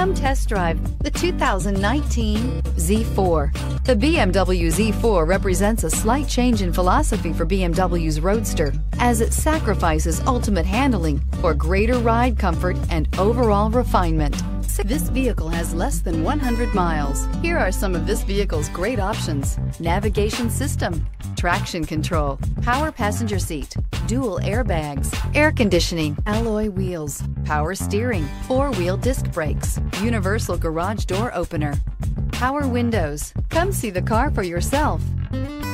Come test drive the 2019 Z4. The BMW Z4 represents a slight change in philosophy for BMW's Roadster, as it sacrifices ultimate handling for greater ride comfort and overall refinement. This vehicle has less than 100 miles. Here are some of this vehicle's great options: navigation system, traction control, power passenger seat, dual airbags, air conditioning, alloy wheels, power steering, four-wheel disc brakes, universal garage door opener, power windows. Come see the car for yourself.